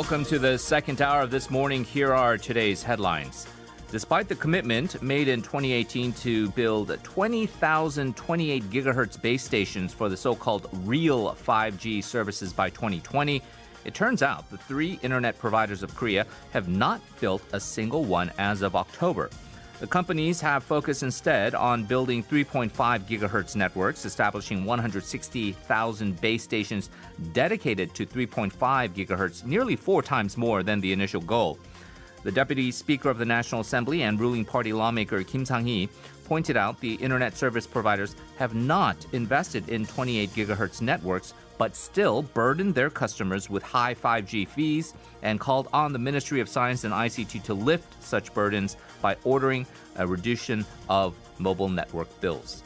Welcome to the second hour of This Morning. Here are today's headlines. Despite the commitment made in 2018 to build 20,000 28 gigahertz base stations for the so-called real 5G services by 2020, it turns out the three internet providers of Korea have not built a single one as of October. The companies have focused instead on building 3.5 gigahertz networks, establishing 160,000 base stations dedicated to 3.5 gigahertz, nearly four times more than the initial goal. The Deputy Speaker of the National Assembly and ruling party lawmaker Kim Sang-hee pointed out the internet service providers have not invested in 28 gigahertz networks, but still burden their customers with high 5G fees, and called on the Ministry of Science and ICT to lift such burdens by ordering a reduction of mobile network bills.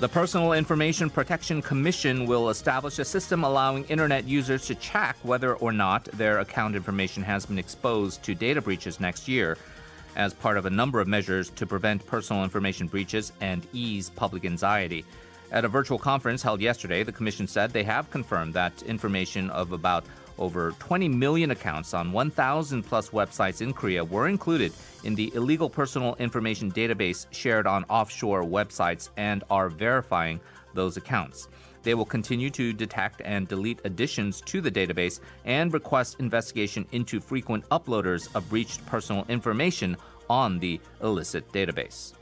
The Personal Information Protection Commission will establish a system allowing internet users to check whether or not their account information has been exposed to data breaches next year, as part of a number of measures to prevent personal information breaches and ease public anxiety. At a virtual conference held yesterday, the Commission said they have confirmed that information of about over 20 million accounts on 1,000-plus websites in Korea were included in the illegal personal information database shared on offshore websites, and are verifying those accounts. They will continue to detect and delete additions to the database and request investigation into frequent uploaders of breached personal information on the illicit database.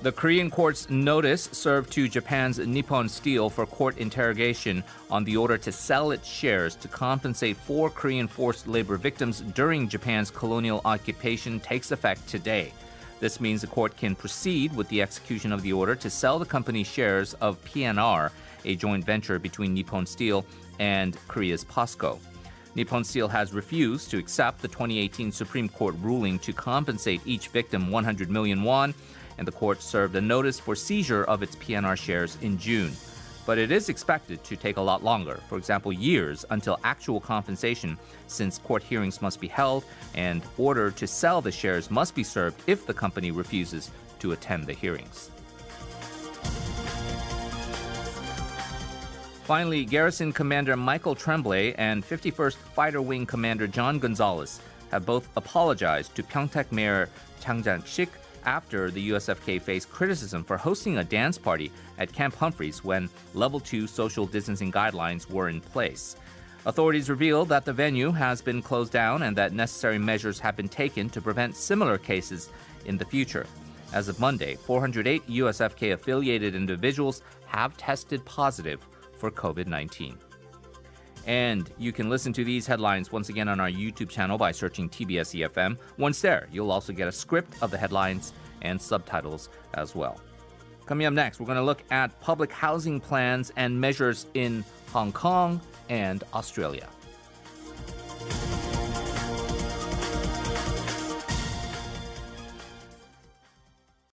The Korean court's notice served to Japan's Nippon Steel for court interrogation on the order to sell its shares to compensate four Korean forced labor victims during Japan's colonial occupation takes effect today. This means the court can proceed with the execution of the order to sell the company's shares of PNR, a joint venture between Nippon Steel and Korea's POSCO. Nippon Steel has refused to accept the 2018 Supreme Court ruling to compensate each victim 100 million won, and the court served a notice for seizure of its PNR shares in June. But it is expected to take a lot longer, for example, years, until actual compensation, since court hearings must be held and order to sell the shares must be served if the company refuses to attend the hearings. Finally, Garrison Commander Michael Tremblay and 51st Fighter Wing Commander John Gonzalez have both apologized to Pyeongtaek Mayor Chang Jang-chik after the USFK faced criticism for hosting a dance party at Camp Humphreys when Level 2 social distancing guidelines were in place. Authorities revealed that the venue has been closed down and that necessary measures have been taken to prevent similar cases in the future. As of Monday, 408 USFK-affiliated individuals have tested positive for COVID-19. And you can listen to these headlines once again on our YouTube channel by searching TBS eFM. Once there, you'll also get a script of the headlines and subtitles as well. Coming up next, we're going to look at public housing plans and measures in Hong Kong and Australia.